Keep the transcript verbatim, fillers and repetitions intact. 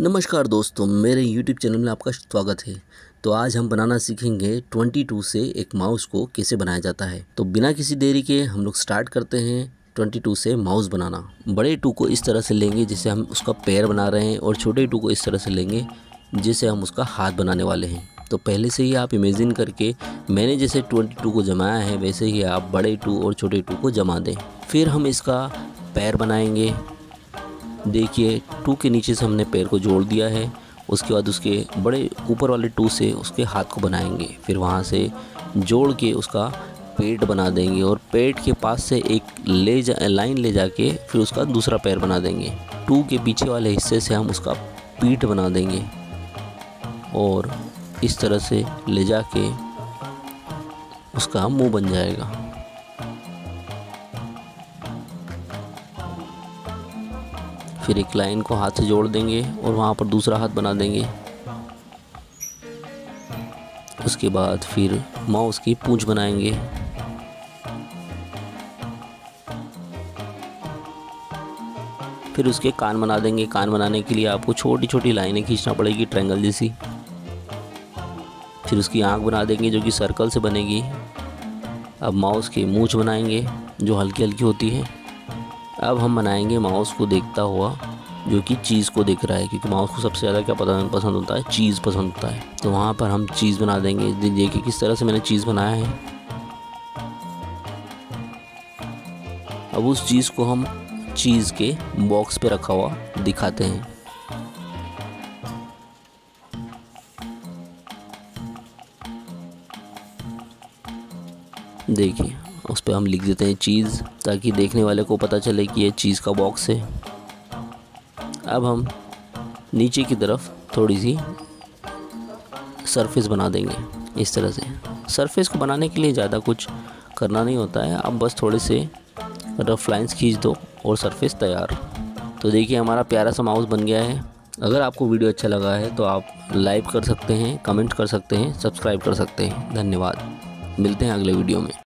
नमस्कार दोस्तों, मेरे YouTube चैनल में आपका स्वागत है। तो आज हम बनाना सीखेंगे बाईस से एक माउस को कैसे बनाया जाता है। तो बिना किसी देरी के हम लोग स्टार्ट करते हैं बाईस से माउस बनाना। बड़े टू को इस तरह से लेंगे जैसे हम उसका पैर बना रहे हैं, और छोटे टू को इस तरह से लेंगे जैसे हम उसका हाथ बनाने वाले हैं। तो पहले से ही आप इमेजिन करके मैंने जैसे बाईस को जमाया है वैसे ही आप बड़े टू और छोटे टू को जमा दें। फिर हम इसका पैर बनाएँगे। देखिए टू के नीचे से हमने पैर को जोड़ दिया है। उसके बाद उसके बड़े ऊपर वाले टू से उसके हाथ को बनाएंगे, फिर वहाँ से जोड़ के उसका पेट बना देंगे और पेट के पास से एक ले जा लाइन ले जाके फिर उसका दूसरा पैर बना देंगे। टू के पीछे वाले हिस्से से हम उसका पीठ बना देंगे और इस तरह से ले जाके उसका मुँह बन जाएगा। फिर एक लाइन को हाथ से जोड़ देंगे और वहाँ पर दूसरा हाथ बना देंगे। उसके बाद फिर माउस की पूँछ बनाएंगे। फिर उसके कान बना देंगे। कान बनाने के लिए आपको छोटी छोटी लाइनें खींचना पड़ेगी, ट्रायंगल जैसी। फिर उसकी आँख बना देंगे जो कि सर्कल से बनेगी। अब माउस की मूँछ बनाएंगे जो हल्की हल्की होती है। अब हम बनाएंगे माउस को देखता हुआ जो कि चीज़ को देख रहा है, क्योंकि माउस को सबसे ज़्यादा क्या पसंद होता है? चीज़ पसंद होता है। तो वहाँ पर हम चीज़ बना देंगे। देखिए किस तरह से मैंने चीज़ बनाया है। अब उस चीज़ को हम चीज़ के बॉक्स पे रखा हुआ दिखाते हैं। देखिए उस पर हम लिख देते हैं चीज़, ताकि देखने वाले को पता चले कि ये चीज़ का बॉक्स है। अब हम नीचे की तरफ थोड़ी सी सरफेस बना देंगे इस तरह से। सरफेस को बनाने के लिए ज़्यादा कुछ करना नहीं होता है, आप बस थोड़े से रफ लाइंस खींच दो और सरफेस तैयार। तो देखिए हमारा प्यारा सा माउस बन गया है। अगर आपको वीडियो अच्छा लगा है तो आप लाइक कर सकते हैं, कमेंट कर सकते हैं, सब्सक्राइब कर सकते हैं। धन्यवाद, मिलते हैं अगले वीडियो में।